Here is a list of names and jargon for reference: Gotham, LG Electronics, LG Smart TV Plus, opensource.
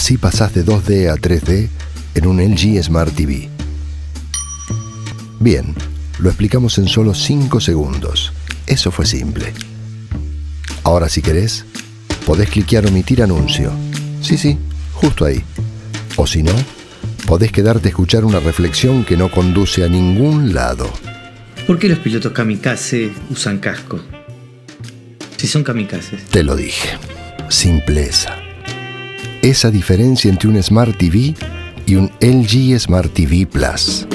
Así pasás de 2D a 3D en un LG Smart TV. Bien, lo explicamos en solo 5 segundos. Eso fue simple. Ahora, si querés, podés cliquear omitir anuncio. Sí, justo ahí. O si no, podés quedarte a escuchar una reflexión que no conduce a ningún lado. ¿Por qué los pilotos kamikaze usan casco? Si son kamikazes. Te lo dije. Simpleza. Esa diferencia entre un Smart TV y un LG Smart TV Plus.